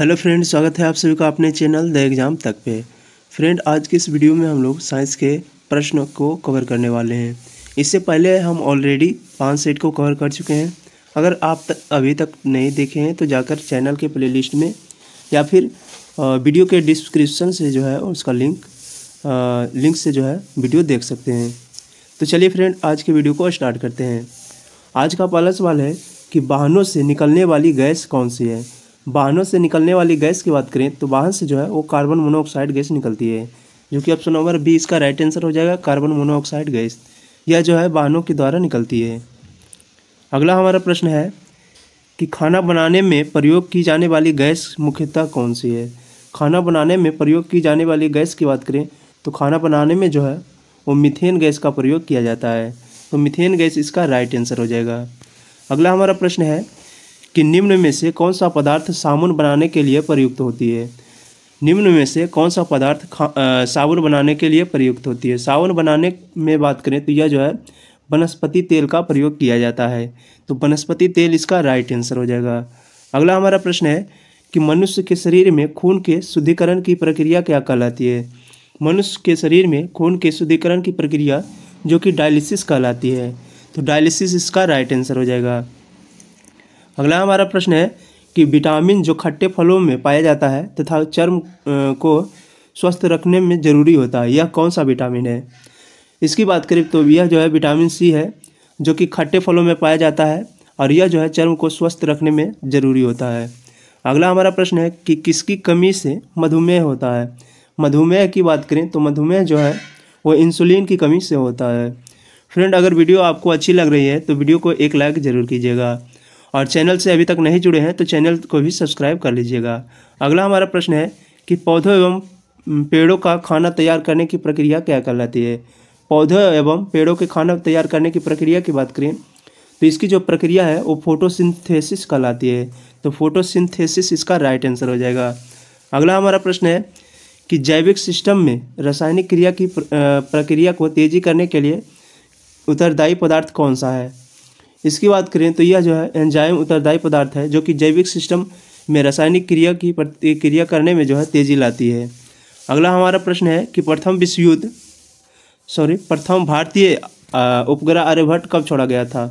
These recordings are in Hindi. हेलो फ्रेंड, स्वागत है आप सभी का अपने चैनल द एग्ज़ाम तक पे। फ्रेंड, आज के इस वीडियो में हम लोग साइंस के प्रश्नों को कवर करने वाले हैं। इससे पहले हम ऑलरेडी 5 सेट को कवर कर चुके हैं। अगर आप अभी तक नहीं देखे हैं तो जाकर चैनल के प्लेलिस्ट में या फिर वीडियो के डिस्क्रिप्शन से जो है उसका लिंक से जो है वीडियो देख सकते हैं। तो चलिए फ्रेंड, आज के वीडियो को स्टार्ट करते हैं। आज का पहला सवाल है कि वाहनों से निकलने वाली गैस कौन सी है। वाहनों से निकलने वाली गैस की बात करें तो वाहन से जो है वो कार्बन मोनोऑक्साइड गैस निकलती है, जो कि ऑप्शन नंबर बी इसका राइट आंसर हो जाएगा। कार्बन मोनोऑक्साइड गैस यह जो है वाहनों के द्वारा निकलती है। अगला हमारा प्रश्न है कि खाना बनाने में प्रयोग की जाने वाली गैस मुख्यतः कौन सी है। खाना बनाने में प्रयोग की जाने वाली गैस की बात करें तो खाना बनाने में जो है वो मिथेन गैस का प्रयोग किया जाता है, तो मिथेन गैस इसका राइट आंसर हो जाएगा। अगला हमारा प्रश्न है कि निम्न में से कौन सा पदार्थ साबुन बनाने के लिए प्रयुक्त होती है। निम्न में से कौन सा पदार्थ साबुन बनाने के लिए प्रयुक्त होती है। साबुन बनाने में बात करें तो यह जो है वनस्पति तेल का प्रयोग किया जाता है, तो वनस्पति तेल इसका राइट आंसर हो जाएगा। अगला हमारा प्रश्न है कि मनुष्य के शरीर में खून के शुद्धिकरण की प्रक्रिया क्या कहलाती है। मनुष्य के शरीर में खून के शुद्धिकरण की प्रक्रिया जो कि डायलिसिस कहलाती है, तो डायलिसिस इसका राइट आंसर हो जाएगा। अगला हमारा प्रश्न है कि विटामिन जो खट्टे फलों में पाया जाता है तथा चर्म को स्वस्थ रखने में जरूरी होता है, यह कौन सा विटामिन है। इसकी बात करें तो यह जो है विटामिन सी है, जो कि खट्टे फलों में पाया जाता है और यह जो है चर्म को स्वस्थ रखने में जरूरी होता है। अगला हमारा प्रश्न है कि किसकी कमी से मधुमेह होता है। मधुमेह की बात करें तो मधुमेह जो है वो इंसुलिन की कमी से होता है। फ्रेंड, अगर वीडियो आपको अच्छी लग रही है तो वीडियो को एक लाइक ज़रूर कीजिएगा और चैनल से अभी तक नहीं जुड़े हैं तो चैनल को भी सब्सक्राइब कर लीजिएगा। अगला हमारा प्रश्न है कि पौधों एवं पेड़ों का खाना तैयार करने की प्रक्रिया क्या कहलाती है। पौधों एवं पेड़ों के खाना तैयार करने की प्रक्रिया की बात करें तो इसकी जो प्रक्रिया है वो फोटोसिंथेसिस कहलाती है, तो फोटोसिंथेसिस इसका राइट आंसर हो जाएगा। अगला हमारा प्रश्न है कि जैविक सिस्टम में रासायनिक क्रिया की प्रक्रिया को तेजी करने के लिए उत्तरदायी पदार्थ कौन सा है। इसकी बात करें तो यह जो है एंजाइम उत्तरदायी पदार्थ है, जो कि जैविक सिस्टम में रासायनिक क्रिया की प्रतिक्रिया करने में जो है तेजी लाती है। अगला हमारा प्रश्न है कि प्रथम भारतीय उपग्रह आर्यभट्ट कब छोड़ा गया था।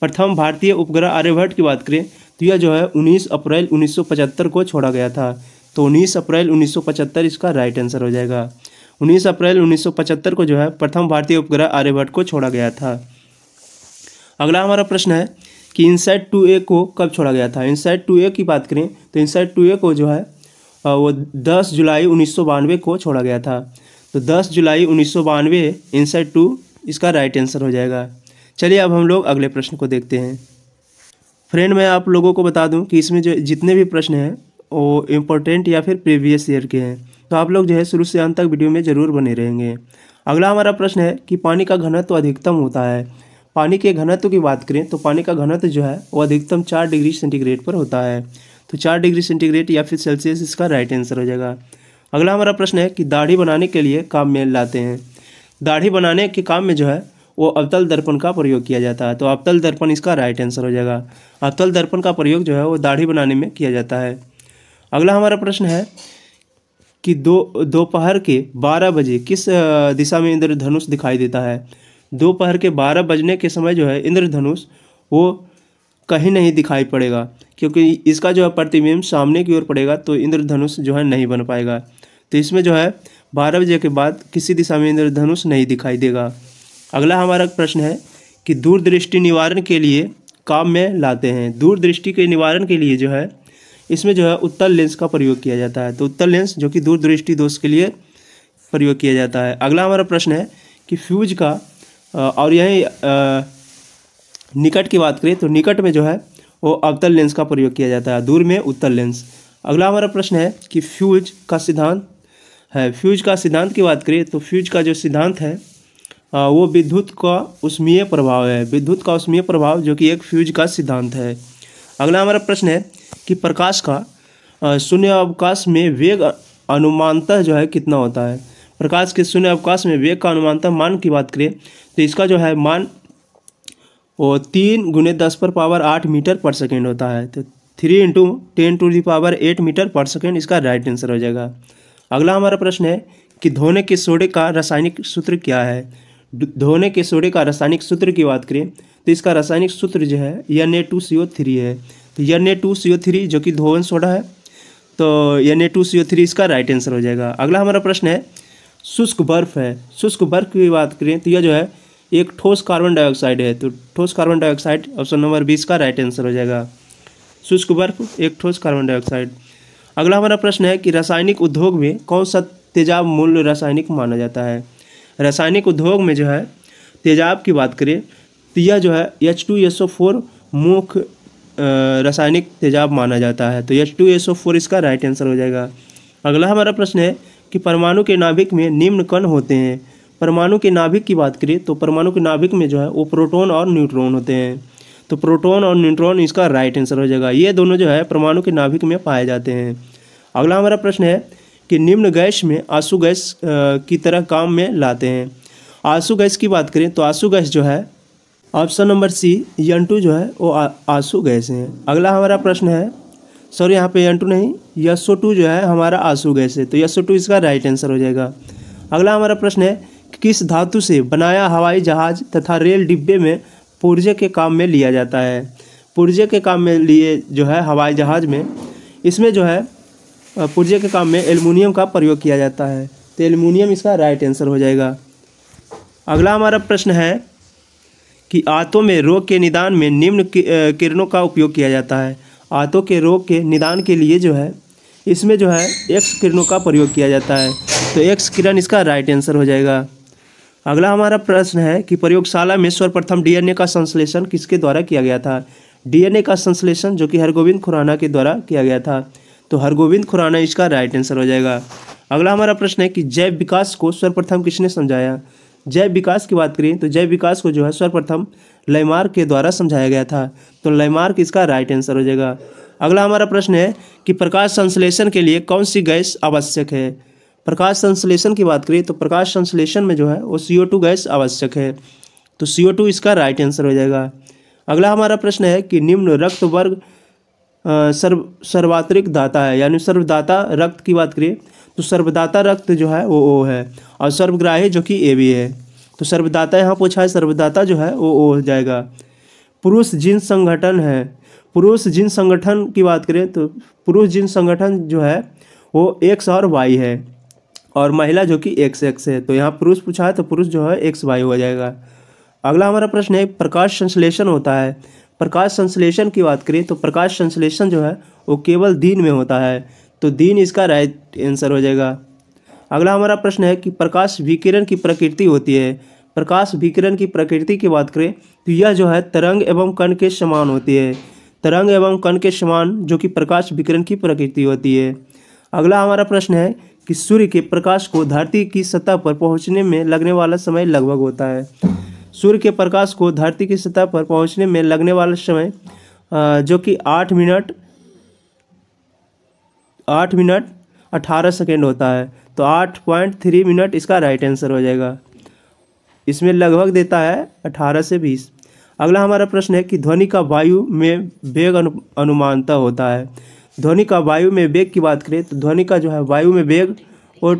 प्रथम भारतीय उपग्रह आर्यभट्ट की बात करें तो यह जो है 19 अप्रैल 1975 को छोड़ा गया था, तो 19 अप्रैल 1975 इसका राइट आंसर हो जाएगा। 19 अप्रैल 1975 को जो है प्रथम भारतीय उपग्रह आर्यभट्ट को छोड़ा गया था। अगला हमारा प्रश्न है कि इनसाइड टू ए को कब छोड़ा गया था। इनसाइड टू ए की बात करें तो इनसाइड टू ए को जो है वो 10 जुलाई 1992 को छोड़ा गया था, तो 10 जुलाई 1992 इनसाइड टू इसका राइट आंसर हो जाएगा। चलिए अब हम लोग अगले प्रश्न को देखते हैं। फ्रेंड, मैं आप लोगों को बता दूं कि इसमें जो जितने भी प्रश्न हैं वो इम्पोर्टेंट या फिर प्रीवियस ईयर के हैं, तो आप लोग जो है शुरू से अंत तक वीडियो में ज़रूर बने रहेंगे। अगला हमारा प्रश्न है कि पानी का घनत्व अधिकतम होता है। पानी के घनत्व की बात करें तो पानी का घनत्व जो है वो अधिकतम 4 डिग्री सेंटीग्रेड पर होता है, तो 4 डिग्री सेंटीग्रेड या फिर सेल्सियस इसका राइट आंसर हो जाएगा। अगला हमारा प्रश्न है कि दाढ़ी बनाने के लिए काम में लाते हैं। दाढ़ी बनाने के काम में जो है वो अवतल दर्पण का प्रयोग किया जाता है, तो अवतल दर्पण इसका राइट आंसर हो जाएगा। अवतल दर्पण का प्रयोग जो है वो दाढ़ी बनाने में किया जाता है। अगला हमारा प्रश्न है कि दोपहर के 12 बजे किस दिशा में इंद्रधनुष दिखाई देता है। दोपहर के 12 बजने के समय जो है इंद्रधनुष वो कहीं नहीं दिखाई पड़ेगा, क्योंकि इसका जो है प्रतिबिंब सामने की ओर पड़ेगा, तो इंद्रधनुष जो है नहीं बन पाएगा। तो इसमें जो है 12 बजे के बाद किसी दिशा में इंद्रधनुष नहीं दिखाई देगा। अगला हमारा प्रश्न है कि दूरदृष्टि निवारण के लिए काम में लाते हैं। दूरदृष्टि के निवारण के लिए जो है इसमें जो है उत्तल लेंस का प्रयोग किया जाता है, तो उत्तल लेंस जो कि दूरदृष्टि दोष के लिए प्रयोग किया जाता है। अगला हमारा प्रश्न है कि फ्यूज का और यही निकट की बात करें तो निकट में जो है वो अवतल लेंस का प्रयोग किया जाता है, दूर में उत्तल लेंस। अगला हमारा प्रश्न है कि फ्यूज का सिद्धांत है। फ्यूज का सिद्धांत की बात करें तो फ्यूज का जो सिद्धांत है वो विद्युत का उष्मीय प्रभाव है। विद्युत का उष्मीय प्रभाव जो कि एक फ्यूज का सिद्धांत है। अगला हमारा प्रश्न है कि प्रकाश का शून्य अवकाश में वेग अनुमानतः जो है कितना होता है। प्रकाश के शून्य अवकाश में वेग का अनुमानतः मान की बात करें तो इसका जो है मान वो 3×10⁸ मीटर पर सेकेंड होता है, तो 3 × 10⁸ मीटर पर सेकेंड इसका राइट आंसर हो जाएगा। अगला हमारा प्रश्न है कि धोने के सोडे का रासायनिक सूत्र क्या है। धोने के सोडे का रासायनिक सूत्र की बात करें तो इसका रासायनिक सूत्र जो है Na2CO3 है। तो Na2CO3 जो कि धोवन सोडा है, तो Na2CO3 इसका राइट आंसर हो जाएगा। अगला हमारा प्रश्न है शुष्क बर्फ है। शुष्क बर्फ की बात करें तो यह जो है एक ठोस कार्बन डाइऑक्साइड है। तो ठोस कार्बन डाइऑक्साइड ऑप्शन नंबर 20 का राइट आंसर हो जाएगा। शुष्क बर्फ एक ठोस कार्बन डाइऑक्साइड। अगला हमारा प्रश्न है कि रासायनिक उद्योग में कौन सा तेजाब मूल रासायनिक माना जाता है। रासायनिक उद्योग में जो है तेजाब की बात करें तो यह जो है H2SO4 मुख्य रासायनिक तेजाब माना जाता है। तो H2SO4 इसका राइट आंसर हो जाएगा। अगला हमारा प्रश्न है कि परमाणु के नाभिक में निम्न कण होते हैं। परमाणु के नाभिक की बात करें तो परमाणु के नाभिक में जो है वो प्रोटॉन और न्यूट्रॉन होते हैं। तो प्रोटॉन और न्यूट्रॉन इसका राइट आंसर हो जाएगा। ये दोनों जो है परमाणु के नाभिक में पाए जाते हैं। अगला हमारा प्रश्न है कि निम्न गैस में आंसू गैस की तरह काम में लाते हैं। आंसू गैस की बात करें तो आंसू गैस जो है ऑप्शन नंबर सी N2 जो है वो आंसू गैस है। अगला हमारा प्रश्न है सॉरी यहाँ पे N2 नहीं SO2 जो है हमारा आंसू गैस है। तो SO2 इसका राइट आंसर हो जाएगा। अगला हमारा प्रश्न है कि किस धातु से बनाया हवाई जहाज तथा रेल डिब्बे में पुर्जे के काम में लिया जाता है। पुर्जे के काम में लिए जो है हवाई जहाज में इसमें जो है पुर्जे के काम में एल्युमिनियम का प्रयोग किया जाता है। तो एल्युमिनियम इसका राइट आंसर हो जाएगा। अगला हमारा प्रश्न है कि आंतों में रोग के निदान में निम्न किरणों का उपयोग किया जाता है। आंतों के रोग के निदान के लिए जो है इसमें जो है एक्स किरणों का प्रयोग किया जाता है। तो एक्स किरण इसका राइट आंसर हो जाएगा। अगला हमारा प्रश्न है कि प्रयोगशाला में सर्वप्रथम DNA का संश्लेषण किसके द्वारा किया गया था। DNA का संश्लेषण जो कि हरगोविंद खुराना के द्वारा किया गया था। तो हरगोविंद खुराना इसका राइट आंसर हो जाएगा। अगला हमारा प्रश्न है कि जैव विकास को सर्वप्रथम किसने समझाया। जैव विकास की बात करें तो जैव विकास को जो है सर्वप्रथम लैमार्क के द्वारा समझाया गया था। तो लैमार्क इसका राइट आंसर हो जाएगा। अगला हमारा प्रश्न है कि प्रकाश संश्लेषण के लिए कौन सी गैस आवश्यक है। प्रकाश संश्लेषण की बात करें तो प्रकाश संश्लेषण में जो है वो CO2 गैस आवश्यक है। तो CO2 इसका राइट आंसर हो जाएगा। अगला हमारा प्रश्न है कि निम्न रक्त वर्ग सर्वात्रिक दाता है। यानी सर्वदाता रक्त की बात करें तो सर्वदाता रक्त जो है वो O है और सर्वग्राही जो कि AB है। तो सर्वदाता यहाँ पूछा है, सर्वदाता जो है वो O हो जाएगा। पुरुष जीन संगठन है। पुरुष जीन संगठन की बात करें तो पुरुष जीन संगठन जो है वो X और Y है और महिला जो कि XX है। तो यहाँ पुरुष पूछा है तो पुरुष जो है XY हो जाएगा। अगला हमारा प्रश्न है प्रकाश संश्लेषण होता है। प्रकाश संश्लेषण की बात करें तो प्रकाश संश्लेषण जो है वो केवल दिन में होता है। तो दिन इसका राइट आंसर हो जाएगा। अगला हमारा प्रश्न है कि प्रकाश विकिरण की प्रकृति होती है। प्रकाश विकिरण की प्रकृति की बात करें तो यह जो है तरंग एवं कण के समान होती है। तरंग एवं कण के समान जो कि प्रकाश विकिरण की प्रकृति होती है। अगला हमारा प्रश्न है कि सूर्य के प्रकाश को धरती की सतह पर पहुँचने में लगने वाला समय लगभग होता है। सूर्य के प्रकाश को धरती की सतह पर पहुंचने में लगने वाला समय जो कि 8 मिनट 18 सेकेंड होता है। तो 8.3 मिनट इसका राइट आंसर हो जाएगा। इसमें लगभग देता है 18 से 20। अगला हमारा प्रश्न है कि ध्वनि का वायु में वेग अनुमानता होता है। ध्वनि का वायु में वेग की बात करें तो ध्वनि का जो है वायु में वेग और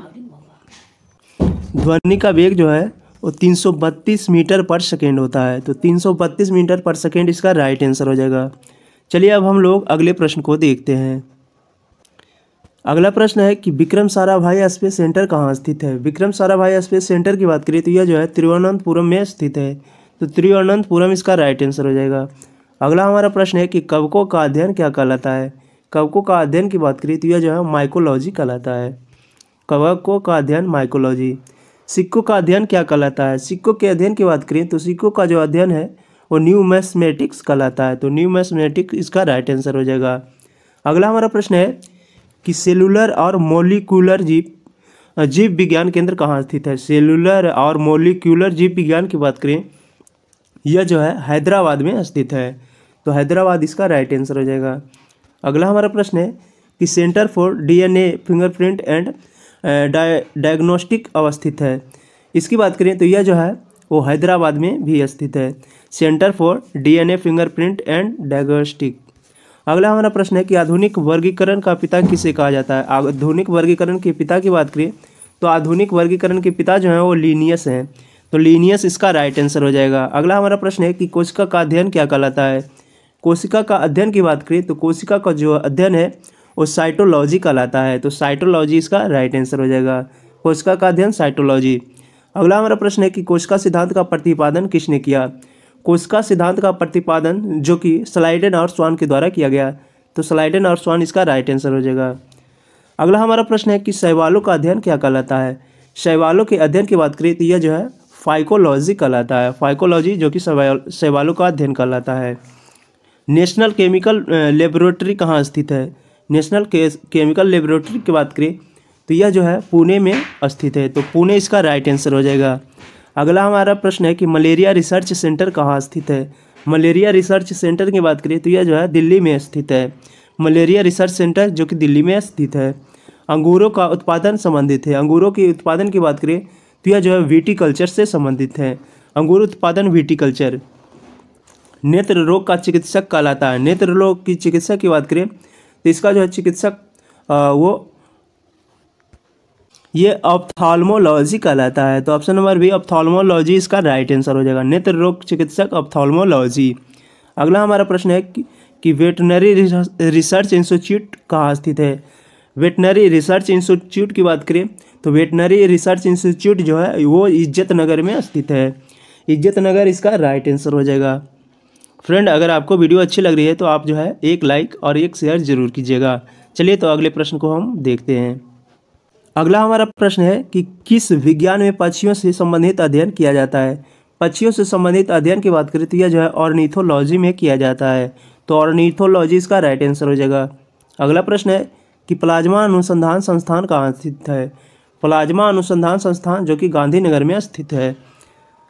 ध्वनि का वेग जो है और 332 मीटर पर सेकेंड होता है। तो 332 मीटर पर सेकेंड इसका राइट आंसर हो जाएगा। चलिए अब हम लोग अगले प्रश्न को देखते हैं। अगला प्रश्न है कि विक्रम साराभाई स्पेस सेंटर कहाँ स्थित है। विक्रम साराभाई स्पेस सेंटर की बात करें तो यह जो है त्रिवनंतपुरम में स्थित है। तो त्रिवनंतपुरम इसका राइट आंसर हो जाएगा। अगला हमारा प्रश्न है कि कवकों का अध्ययन क्या कहलाता है। कवकों का अध्ययन की बात करें तो यह जो है माइकोलॉजी कहलाता है। कवकों का अध्ययन माइकोलॉजी। सिक्कों का अध्ययन क्या कहलाता है। सिक्कों के अध्ययन की बात करें तो सिक्कों का जो अध्ययन है वो न्यूमिस्मेटिक्स कहलाता है। तो न्यूमिस्मेटिक्स इसका राइट आंसर हो जाएगा। अगला हमारा प्रश्न है कि सेलुलर और मोलिकुलर जीव विज्ञान केंद्र कहाँ स्थित है। सेलुलर और मोलिकुलर जीव विज्ञान की बात करें यह जो है हैदराबाद में स्थित है। तो हैदराबाद इसका राइट आंसर हो जाएगा। अगला हमारा प्रश्न है कि centre for DNA fingerprint and diagnostic अवस्थित है। इसकी बात करें तो यह जो है वो हैदराबाद में भी स्थित है। Centre for DNA fingerprint and diagnostic. अगला हमारा प्रश्न है कि आधुनिक वर्गीकरण का पिता किसे कहा जाता है। आधुनिक वर्गीकरण के पिता की बात करें तो आधुनिक वर्गीकरण के पिता जो हैं वो लीनियस हैं, तो लीनियस इसका राइट आंसर हो जाएगा। अगला हमारा प्रश्न है कि कोशिका का अध्ययन क्या कहलाता है। कोशिका का अध्ययन की बात करें तो कोशिका का जो अध्ययन है वो साइटोलॉजी कहलाता है, तो साइटोलॉजी इसका राइट आंसर हो जाएगा। कोशिका का अध्ययन साइटोलॉजी। अगला हमारा प्रश्न है कि कोशिका सिद्धांत का प्रतिपादन किसने किया। कोशिका सिद्धांत का प्रतिपादन जो कि स्लाइडन और स्वान के द्वारा किया गया, तो स्लाइडन और स्वान इसका राइट आंसर हो जाएगा। अगला हमारा प्रश्न है कि शैवालों का अध्ययन क्या कहलाता है। शैवालों के अध्ययन की बात करें तो यह जो है फाइकोलॉजी कहलाता है, फाइकोलॉजी जो कि शैवालों का अध्ययन कहलाता है। नेशनल केमिकल लेबोरेटरी कहाँ स्थित है। नेशनल केमिकल लेबोरेटरी की बात करें तो यह जो है पुणे में स्थित है, तो पुणे इसका राइट आंसर हो जाएगा। अगला हमारा प्रश्न है कि मलेरिया रिसर्च सेंटर कहाँ स्थित है। मलेरिया रिसर्च सेंटर की बात करें तो यह जो है दिल्ली में स्थित है, मलेरिया रिसर्च सेंटर जो कि दिल्ली में स्थित है। अंगूरों का उत्पादन संबंधित है। अंगूरों के उत्पादन की बात करें तो यह जो है विटिकल्चर से संबंधित है, अंगूर उत्पादन विटिकल्चर। नेत्र रोग का चिकित्सक कहलाता है। नेत्र रोग की चिकित्सा की बात करें तो इसका जो है चिकित्सक ये ऑप्थल्मोलॉजी कहलाता है, तो ऑप्शन नंबर बी ऑप्थल्मोलॉजी इसका राइट आंसर हो जाएगा। नेत्र रोग चिकित्सक ऑप्थल्मोलॉजी। अगला हमारा प्रश्न है कि वेटनरी रिसर्च इंस्टीट्यूट कहाँ स्थित है। वेटनरी रिसर्च इंस्टीट्यूट की बात करें तो वेटनरी रिसर्च इंस्टीट्यूट जो है वो इज्जत नगर में स्थित है, इज्जत नगर इसका राइट आंसर हो जाएगा। फ्रेंड अगर आपको वीडियो अच्छी लग रही है तो आप जो है एक लाइक और एक शेयर जरूर कीजिएगा। चलिए तो अगले प्रश्न को हम देखते हैं। अगला हमारा प्रश्न है कि किस विज्ञान में पक्षियों से संबंधित अध्ययन किया जाता है। पक्षियों से संबंधित अध्ययन की बात करें तो यह जो है ऑर्निथोलॉजी में किया जाता है, तो ऑर्निथोलॉजी इसका राइट आंसर हो जाएगा। अगला प्रश्न है कि प्लाज्मा अनुसंधान संस्थान कहाँ स्थित है। प्लाज्मा अनुसंधान संस्थान जो कि गांधीनगर में स्थित है।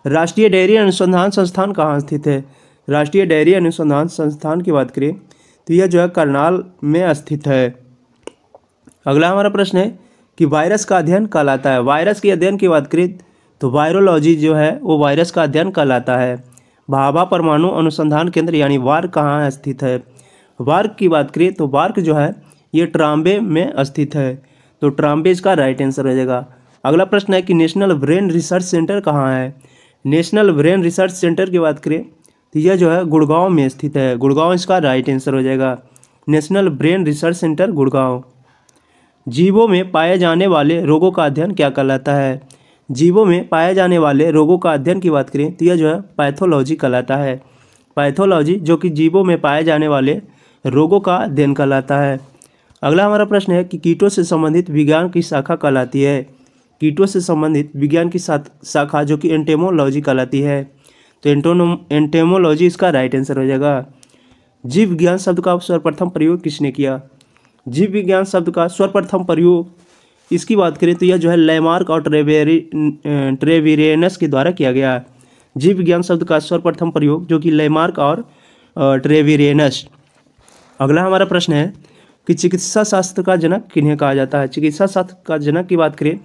राष्ट्रीय डेयरी अनुसंधान संस्थान कहाँ स्थित है। राष्ट्रीय डेयरी अनुसंधान संस्थान की बात करें तो यह जो है करनाल में स्थित है। अगला हमारा प्रश्न है कि वायरस का अध्ययन कहलाता है। वायरस के अध्ययन की बात करें तो वायरोलॉजी जो है वो वायरस का अध्ययन कहलाता है। भाभा परमाणु अनुसंधान केंद्र यानी वार्क कहाँ स्थित है। वार्क की बात करें तो वार्क जो है ये ट्राम्बे में स्थित है, तो ट्राम्बे इसका राइट आंसर हो जाएगा। अगला प्रश्न है कि नेशनल ब्रेन रिसर्च सेंटर कहाँ है। नेशनल ब्रेन रिसर्च सेंटर की बात करें तो यह जो है गुड़गांव में स्थित है, गुड़गांव इसका राइट आंसर हो जाएगा। National brain research centre Gurgaon. जीवों में पाए जाने वाले रोगों का अध्ययन क्या कहलाता है। जीवों में पाए जाने वाले रोगों का अध्ययन की बात करें तो यह जो है पैथोलॉजी कहलाता है, पैथोलॉजी जो कि जीवों में पाए जाने वाले रोगों का अध्ययन कहलाता है। अगला हमारा प्रश्न है कि कीटों से संबंधित विज्ञान की शाखा कहलाती है। कीटों से संबंधित विज्ञान की शाखा जो कि एंटोमोलॉजी कहलाती है, तो एंटोमोलॉजी इसका राइट आंसर हो जाएगा। जीव विज्ञान शब्द का सर्वप्रथम प्रयोग किसने किया। जीव विज्ञान शब्द का सर्वप्रथम प्रयोग इसकी बात करें तो यह जो है लैमार्क और ट्रेविरेनस के द्वारा किया गया। जीव विज्ञान शब्द का सर्वप्रथम प्रयोग जो कि लैमार्क और ट्रेविरेनस। अगला हमारा प्रश्न है कि चिकित्सा शास्त्र का जनक किन्हें कहा जाता है। चिकित्सा शास्त्र का जनक की बात करें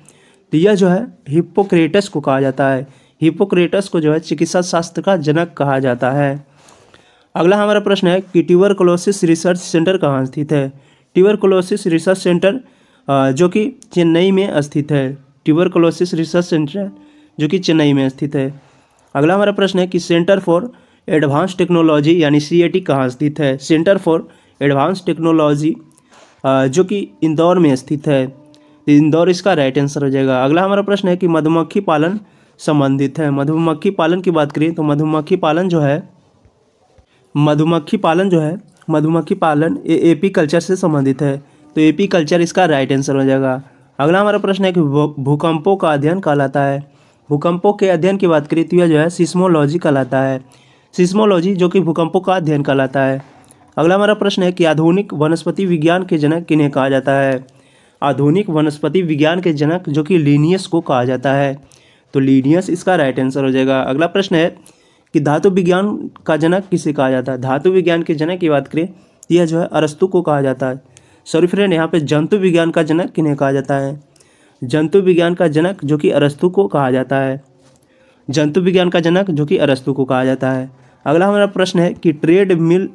तो यह जो है हिप्पोक्रेटस को कहा जाता है। हिप्पोक्रेटस को जो है चिकित्सा शास्त्र का जनक कहा जाता है। अगला हमारा प्रश्न है कि ट्यूबरकुलोसिस रिसर्च सेंटर कहाँ स्थित है। ट्यूबरकुलोसिस रिसर्च सेंटर जो कि चेन्नई में स्थित है, ट्यूबरकुलोसिस रिसर्च सेंटर जो कि चेन्नई में स्थित है। अगला हमारा प्रश्न है कि सेंटर फॉर एडवांस टेक्नोलॉजी यानी CAT कहाँ स्थित है। सेंटर फॉर एडवांस टेक्नोलॉजी जो कि इंदौर में स्थित है, तो इंदौर इसका राइट आंसर हो जाएगा। अगला हमारा प्रश्न है कि मधुमक्खी पालन संबंधित है। मधुमक्खी पालन की बात करें तो मधुमक्खी पालन एपीकल्चर से संबंधित है, तो एपीकल्चर इसका राइट आंसर हो जाएगा। अगला हमारा प्रश्न है कि भूकंपों का अध्ययन कहलाता है। भूकंपों के अध्ययन की बात करें तो यह जो है सिस्मोलॉजी कहलाता है, सिस्मोलॉजी जो कि भूकंपों का अध्ययन कहलाता है। अगला हमारा प्रश्न है कि आधुनिक वनस्पति विज्ञान के जनक किन्हें कहा जाता है। आधुनिक वनस्पति विज्ञान के जनक जो कि लीनियस को कहा जाता है, तो लीनियस इसका राइट आंसर हो जाएगा। अगला प्रश्न है कि धातु विज्ञान का जनक किसे कहा जाता है। धातु विज्ञान के जनक की बात करें यह जो है अरस्तु को कहा जाता है। सॉरी फ्रेंड, यहाँ पे जंतु विज्ञान का जनक किन्हें कहा जाता है। जंतु विज्ञान का जनक जो कि अरस्तु को कहा जाता है। जंतु विज्ञान का जनक जो कि अरस्तु को कहा जाता है। अगला हमारा प्रश्न है कि ट्रेड मिल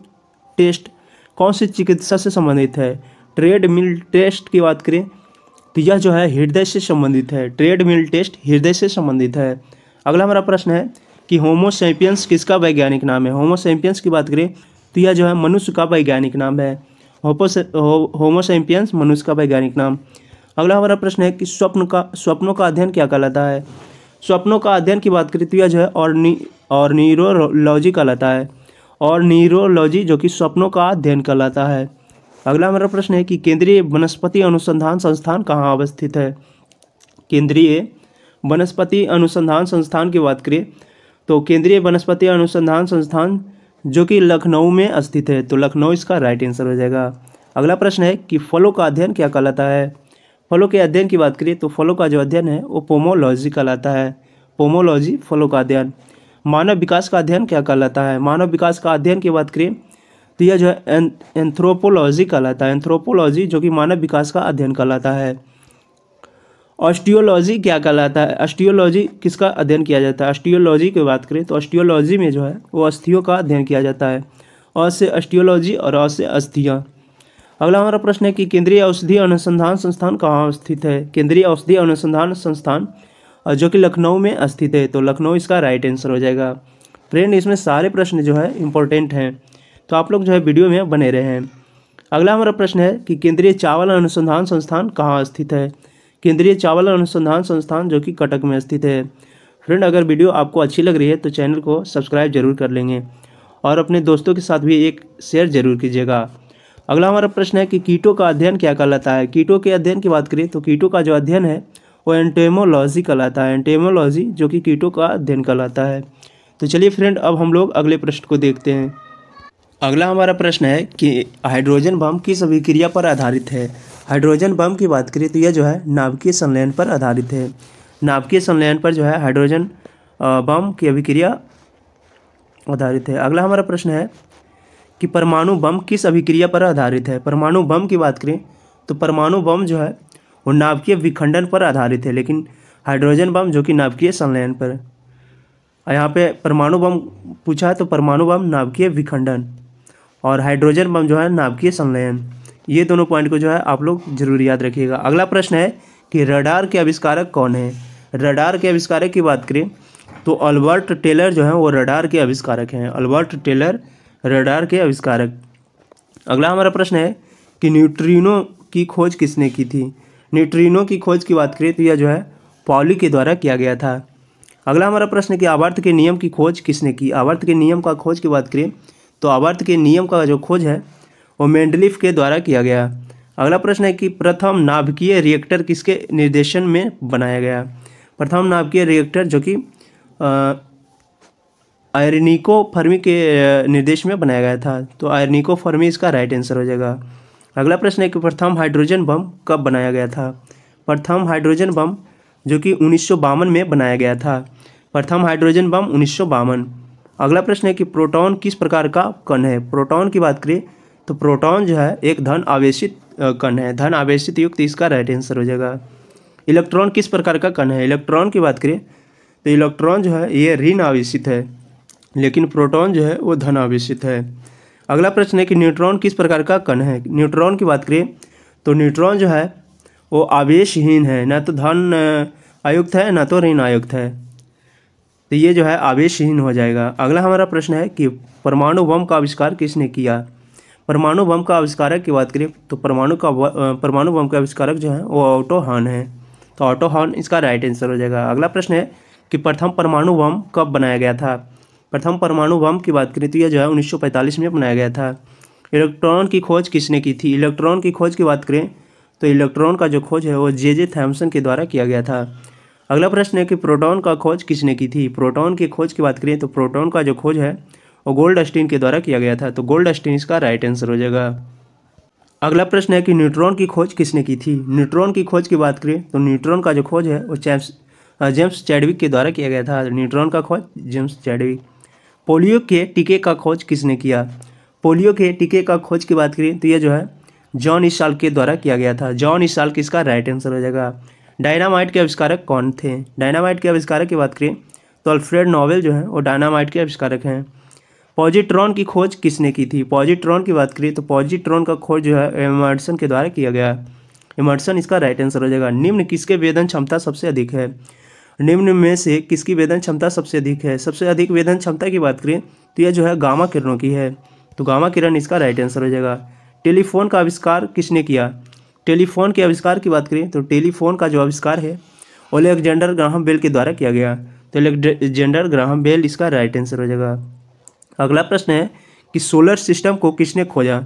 टेस्ट कौन सी चिकित्सा से संबंधित है। ट्रेड मिल टेस्ट की बात करें तो यह जो है हृदय से संबंधित है। ट्रेड मिल टेस्ट हृदय से संबंधित है। अगला हमारा प्रश्न है कि होमो सेपिएंस किसका वैज्ञानिक नाम है। होमो सेपिएंस की बात करें तो यह जो है मनुष्य का वैज्ञानिक नाम है। होमो सेपिएंस मनुष्य का वैज्ञानिक नाम। अगला हमारा प्रश्न है कि स्वप्नों का अध्ययन क्या कहलाता है। स्वप्नों का अध्ययन की बात करें तो यह जो है ऑर्निथोलॉजी कहलाता है। ऑर्निथोलॉजी जो कि स्वप्नों का अध्ययन कहलाता है। अगला हमारा प्रश्न है कि केंद्रीय वनस्पति अनुसंधान संस्थान कहाँ अवस्थित है। केंद्रीय वनस्पति अनुसंधान संस्थान की बात करें तो केंद्रीय वनस्पति अनुसंधान संस्थान जो कि लखनऊ में स्थित है, तो लखनऊ इसका राइट आंसर हो जाएगा। अगला प्रश्न है कि फलों का अध्ययन क्या कहलाता है। फलों के अध्ययन की बात करें तो फलों का जो अध्ययन है वो पोमोलॉजी कहलाता है। पोमोलॉजी फलों का अध्ययन। मानव विकास का अध्ययन क्या कहलाता है। मानव विकास का अध्ययन की बात करें तो यह जो है एंथ्रोपोलॉजी कहलाता है। एंथ्रोपोलॉजी जो कि मानव विकास का अध्ययन कहलाता है। ऑस्टियोलॉजी क्या कहलाता है। ऑस्टियोलॉजी किसका अध्ययन किया जाता है। ऑस्टियोलॉजी की बात करें तो ऑस्टियोलॉजी में जो है वो अस्थियों का अध्ययन किया जाता है। और से ऑस्टियोलॉजी और अ से अस्थियाँ। अगला हमारा प्रश्न है कि केंद्रीय औषधि अनुसंधान संस्थान कहाँ स्थित है। केंद्रीय औषधि अनुसंधान संस्थान जो कि लखनऊ में स्थित है, तो लखनऊ इसका राइट आंसर हो जाएगा। फ्रेंड इसमें सारे प्रश्न जो है इम्पोर्टेंट हैं, तो आप लोग जो है वीडियो में बने रहे। अगला हमारा प्रश्न है कि केंद्रीय चावल अनुसंधान संस्थान कहाँ स्थित है। केंद्रीय चावल अनुसंधान संस्थान जो कि कटक में स्थित है। फ्रेंड अगर वीडियो आपको अच्छी लग रही है तो चैनल को सब्सक्राइब जरूर कर लेंगे और अपने दोस्तों के साथ भी एक शेयर जरूर कीजिएगा। अगला हमारा प्रश्न है कि कीटों का अध्ययन क्या कहलाता है। कीटों के अध्ययन की बात करें तो कीटों का जो अध्ययन है वो एंटोमोलॉजी कहलाता है। एंटोमोलॉजी जो कि कीटों का अध्ययन कहलाता है। तो चलिए फ्रेंड अब हम लोग अगले प्रश्न को देखते हैं। अगला हमारा प्रश्न है कि हाइड्रोजन बम किस अभिक्रिया पर आधारित है। हाइड्रोजन बम की बात करें तो यह जो है नाभिकीय संलयन पर आधारित है। नाभिकीय संलयन पर जो है हाइड्रोजन बम की अभिक्रिया आधारित है। अगला हमारा प्रश्न है कि परमाणु बम किस अभिक्रिया पर आधारित है। परमाणु बम की बात करें तो परमाणु बम जो है वो नाभिकीय विखंडन पर आधारित है, लेकिन हाइड्रोजन बम जो कि नाभिकीय संलयन पर। यहाँ पे परमाणु बम पूछा है तो परमाणु बम नाभिकीय विखंडन और हाइड्रोजन बम जो है नाभिकीय संलयन, ये दोनों पॉइंट को जो है आप लोग जरूर याद रखिएगा। अगला प्रश्न है कि रडार के आविष्कारक कौन है। रडार के आविष्कारक की बात करें तो अल्बर्ट टेलर जो है वो रडार के आविष्कारक हैं। अल्बर्ट टेलर रडार के आविष्कारक। अगला हमारा प्रश्न है कि न्यूट्रिनो की खोज किसने की थी। न्यूट्रिनो की खोज की बात करें तो यह जो है पाउली के द्वारा किया गया था। अगला हमारा प्रश्न है कि आवर्त के नियम की खोज किसने की। आवर्त के नियम का खोज की बात करें तो आवर्त के नियम का जो खोज है वो मेंडलीफ के द्वारा किया गया। अगला प्रश्न है कि प्रथम नाभिकीय रिएक्टर किसके निर्देशन में बनाया गया। प्रथम नाभिकीय रिएक्टर जो कि आयरनिको फर्मी के निर्देश में बनाया गया था, तो आयरनिको फर्मी इसका राइट आंसर हो जाएगा। अगला प्रश्न है कि प्रथम हाइड्रोजन बम कब बनाया गया था। प्रथम हाइड्रोजन बम जो कि 1952 में बनाया गया था। प्रथम हाइड्रोजन बम 1952। अगला प्रश्न है कि प्रोटॉन किस प्रकार का कण है। प्रोटॉन की बात करें तो प्रोटॉन जो है एक धन आवेशित कण है। धन आवेशित युक्त इसका राइट आंसर हो जाएगा। इलेक्ट्रॉन किस प्रकार का कण है। इलेक्ट्रॉन की बात करें तो इलेक्ट्रॉन जो है ये ऋण आवेशित है, लेकिन प्रोटॉन जो है वो धन आवेशित है। अगला प्रश्न है कि न्यूट्रॉन किस प्रकार का कण है। न्यूट्रॉन की बात करें तो न्यूट्रॉन जो है वो आवेशहीन है, ना तो धन आयुक्त है ना तो ऋण आयुक्त है, तो ये जो है आवेशहीन हो जाएगा। अगला हमारा प्रश्न है कि परमाणु बम का आविष्कार किसने किया। परमाणु बम का आविष्कारक की बात करें तो परमाणु बम का आविष्कारक जो है वो ऑटो हॉर्न है, तो ऑटो हॉर्न इसका राइट आंसर हो जाएगा। अगला प्रश्न है कि प्रथम परमाणु बम कब बनाया गया था। प्रथम परमाणु बम की बात करें तो यह जो है 1945 में बनाया गया था। इलेक्ट्रॉन की खोज किसने की थी। इलेक्ट्रॉन की खोज की बात करें तो इलेक्ट्रॉन का जो खोज है वो जे थॉमसन के द्वारा किया गया था। अगला प्रश्न है कि प्रोटॉन का खोज किसने की थी। प्रोटॉन की खोज की बात करें तो प्रोटॉन का जो खोज है वो गोल्डस्टीन के द्वारा किया गया था, तो गोल्डस्टीन इसका राइट आंसर हो जाएगा। अगला प्रश्न है कि न्यूट्रॉन की खोज किसने की थी। न्यूट्रॉन की खोज की बात करें तो न्यूट्रॉन का जो खोज है वो जेम्स चैडविक के द्वारा किया गया था। न्यूट्रॉन का खोज जेम्स चैडविक। पोलियो के टीके का खोज किसने किया। पोलियो के टीके का खोज की बात करें तो यह जो है जॉन इसाल्क के द्वारा किया गया था। जॉन इसाल्क इसका राइट आंसर हो जाएगा। डायनामाइट के आविष्कारक कौन थे। डायनामाइट के आविष्कारक की बात करें तो अल्फ्रेड नोबेल जो है वो डायनामाइट के आविष्कारक हैं। पॉजिट्रॉन की खोज किसने की थी? पॉजिट्रॉन की बात करिए तो पॉजिट्रॉन का खोज जो है इमर्सन के द्वारा किया गया है। इमर्सन इसका राइट आंसर हो जाएगा। निम्न किसके वेदन क्षमता सबसे अधिक है? निम्न में से किसकी वेदन क्षमता सबसे अधिक है? सबसे अधिक वेदन क्षमता की बात करें तो यह जो है गामा किरणों की है, तो गामा किरण इसका राइट आंसर हो जाएगा। टेलीफोन का आविष्कार किसने किया? टेलीफोन के आविष्कार की बात करें तो टेलीफोन का जो आविष्कार है अलेक्जेंडर ग्राहम बेल के द्वारा किया गया, तो अलेक्जेंडर ग्राहम बेल इसका राइट आंसर हो जाएगा। अगला प्रश्न है कि सोलर सिस्टम को किसने खोजा?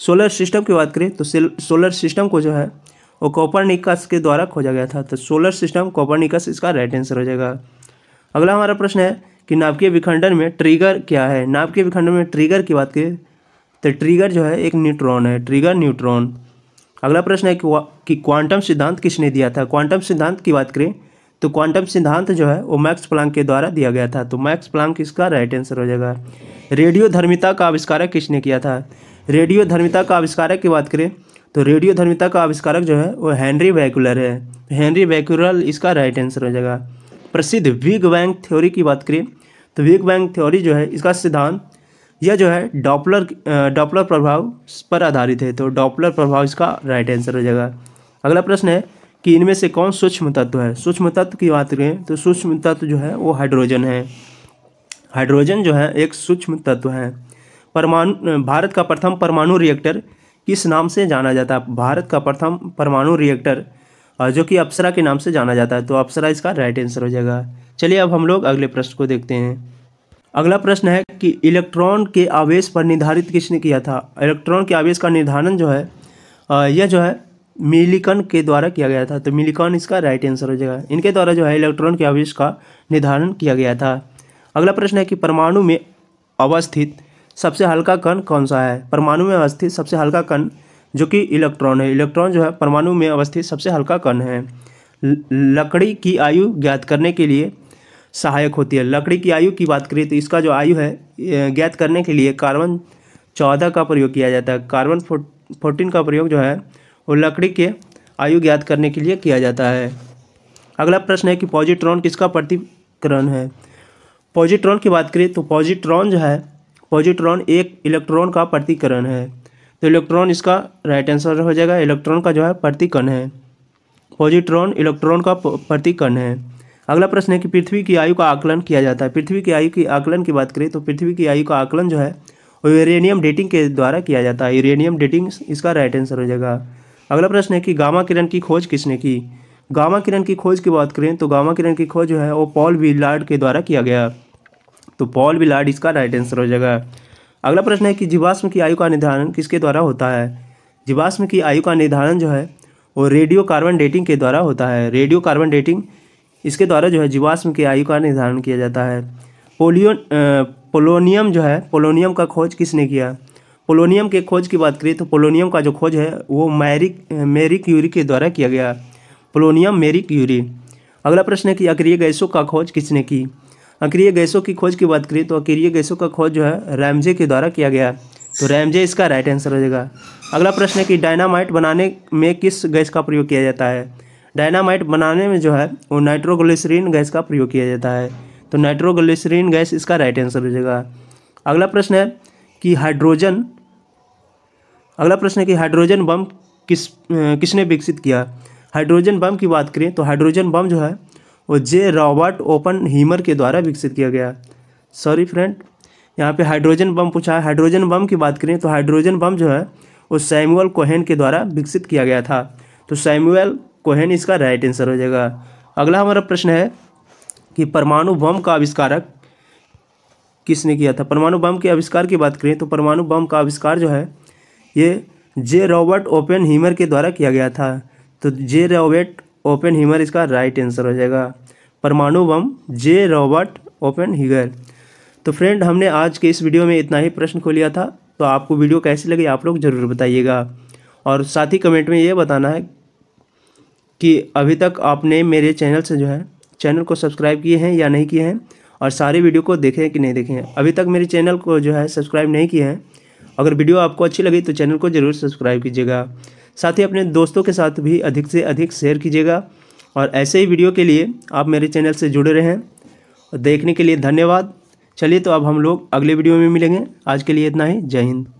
सोलर सिस्टम की बात करें तो सोलर सिस्टम को जो है वो कोपरनिकस के द्वारा खोजा गया था, तो सोलर सिस्टम कोपरनिकस इसका राइट आंसर हो जाएगा। अगला हमारा प्रश्न है कि नाभिकीय विखंडन में ट्रिगर क्या है? नाभिकीय विखंडन में ट्रिगर की बात करें तो ट्रिगर जो है एक न्यूट्रॉन है, ट्रिगर न्यूट्रॉन। अगला प्रश्न है कि क्वांटम सिद्धांत किसने दिया था? क्वांटम सिद्धांत की बात करें तो क्वांटम सिद्धांत जो है वो मैक्स प्लांक के द्वारा दिया गया था, तो मैक्स प्लांक इसका राइट आंसर हो जाएगा। रेडियो धर्मिता का आविष्कारक किसने किया था? रेडियो धर्मिता का आविष्कारक की बात करें तो रेडियो धर्मिता का आविष्कारक जो है वो हेनरी बैक्यूलर है, हेनरी बैक्यूलर इसका राइट आंसर हो जाएगा। प्रसिद्ध बिग बैंग थ्योरी की बात करें तो बिग बैंग थ्योरी जो है इसका सिद्धांत यह जो है डॉपलर प्रभाव पर आधारित है, तो डॉपलर प्रभाव इसका राइट आंसर हो जाएगा। अगला प्रश्न है कि इनमें से कौन सूक्ष्म तत्व है? सूक्ष्म तत्व की बात करें तो सूक्ष्म तत्व जो है वो हाइड्रोजन है, हाइड्रोजन जो है एक सूक्ष्म तत्व है। परमाणु भारत का प्रथम परमाणु रिएक्टर किस नाम से जाना जाता है? भारत का प्रथम परमाणु रिएक्टर जो कि अप्सरा के नाम से जाना जाता है, तो अप्सरा इसका राइट आंसर हो जाएगा। चलिए अब हम लोग अगले प्रश्न को देखते हैं। अगला प्रश्न है कि इलेक्ट्रॉन के आवेश पर निर्धारित किसने किया था? इलेक्ट्रॉन के आवेश का निर्धारण जो है यह जो है मिलिकन के द्वारा किया गया था, तो मिलिकन इसका राइट आंसर हो जाएगा। इनके द्वारा जो है इलेक्ट्रॉन के आवेश का निर्धारण किया गया था। अगला प्रश्न है कि परमाणु में अवस्थित सबसे हल्का कण कौन सा है? परमाणु में अवस्थित सबसे हल्का कण जो कि इलेक्ट्रॉन है, इलेक्ट्रॉन जो है परमाणु में अवस्थित सबसे हल्का कण है। लकड़ी की आयु ज्ञात करने के लिए सहायक होती है। लकड़ी की आयु की बात करें तो इसका जो आयु है ज्ञात करने के लिए कार्बन-14 का प्रयोग किया जाता है, कार्बन-14 का प्रयोग जो है वो लकड़ी के आयु ज्ञात करने के लिए किया जाता है। अगला प्रश्न है कि पॉजिट्रॉन किसका प्रतिकरण है? पॉजिट्रॉन की बात करें तो पॉजिट्रॉन जो है पॉजिट्रॉन एक इलेक्ट्रॉन का प्रतिकरण है, तो इलेक्ट्रॉन इसका राइट आंसर हो जाएगा। इलेक्ट्रॉन का जो है प्रतिकरण है, पॉजिट्रॉन इलेक्ट्रॉन का प्रतिकरण है। अगला प्रश्न है कि पृथ्वी की आयु का आकलन किया जाता है। पृथ्वी की आयु की आकलन की बात करें तो पृथ्वी की आयु का आकलन जो है यूरेनियम डेटिंग के द्वारा किया जाता है, यूरेनियम डेटिंग इसका राइट आंसर हो जाएगा। अगला प्रश्न है कि गामा किरण की खोज किसने की? गामा किरण की खोज की बात करें तो गामा किरण की खोज जो है वो पॉल विलार्ड के द्वारा किया गया, तो पॉल विलार्ड इसका राइट आंसर हो जाएगा। अगला प्रश्न है कि जीवाश्म की आयु का निर्धारण किसके द्वारा होता है? जीवाश्म की आयु का निर्धारण जो है वो रेडियो कार्बन डेटिंग के द्वारा होता है, रेडियो कार्बन डेटिंग इसके द्वारा जो है जीवाश्म की आयु का निर्धारण किया जाता है। पोलोनियम जो है पोलोनियम का खोज किसने किया? पोलोनियम के खोज की बात करें तो पोलोनियम का जो खोज है वो मैरी क्यूरी के द्वारा किया गया, पोलोनियम मैरी क्यूरी। अगला प्रश्न है कि अक्रिय गैसों का खोज किसने की? अक्रिय गैसों की खोज की बात करें तो अक्रिय गैसों का खोज जो है रैमजे के द्वारा किया गया, तो रैमजे इसका राइट आंसर हो जाएगा। अगला प्रश्न है कि डायनामाइट बनाने में किस गैस का प्रयोग किया जाता है? डायनामाइट बनाने में जो है वो नाइट्रोग्लिसरीन गैस का प्रयोग किया जाता है, तो नाइट्रोग्लिसरीन गैस इसका राइट आंसर हो जाएगा। अगला प्रश्न है कि हाइड्रोजन बम किसने विकसित किया? हाइड्रोजन बम की बात करें तो हाइड्रोजन बम जो है वो जे रॉबर्ट ओपन हीमर के द्वारा विकसित किया गया। सॉरी फ्रेंड, यहाँ पे हाइड्रोजन बम पूछा है। हाइड्रोजन बम की बात करें तो हाइड्रोजन बम जो है वो सैमुअल कोहेन के द्वारा विकसित किया गया था, तो सैमुअल कोहेन इसका राइट आंसर हो जाएगा। अगला हमारा प्रश्न है कि परमाणु बम का आविष्कारक किसने किया था? परमाणु बम के आविष्कार की बात करें तो परमाणु बम का आविष्कार जो है ये जे रॉबर्ट ओपन हीमर के द्वारा किया गया था, तो जे रॉबर्ट ओपन हीमर इसका राइट आंसर हो जाएगा। परमाणु बम जे रॉबर्ट ओपन हीमर। तो फ्रेंड, हमने आज के इस वीडियो में इतना ही प्रश्न को लिया था, तो आपको वीडियो कैसी लगी आप लोग ज़रूर बताइएगा, और साथ ही कमेंट में ये बताना है कि अभी तक आपने मेरे चैनल से जो है चैनल को सब्सक्राइब किए हैं या नहीं किए हैं, और सारे वीडियो को देखें कि नहीं देखें। अभी तक मेरे चैनल को जो है सब्सक्राइब नहीं किए हैं, अगर वीडियो आपको अच्छी लगी तो चैनल को ज़रूर सब्सक्राइब कीजिएगा, साथ ही अपने दोस्तों के साथ भी अधिक से अधिक शेयर कीजिएगा, और ऐसे ही वीडियो के लिए आप मेरे चैनल से जुड़े रहें। देखने के लिए धन्यवाद। चलिए तो अब हम लोग अगले वीडियो में मिलेंगे। आज के लिए इतना ही, जय हिंद।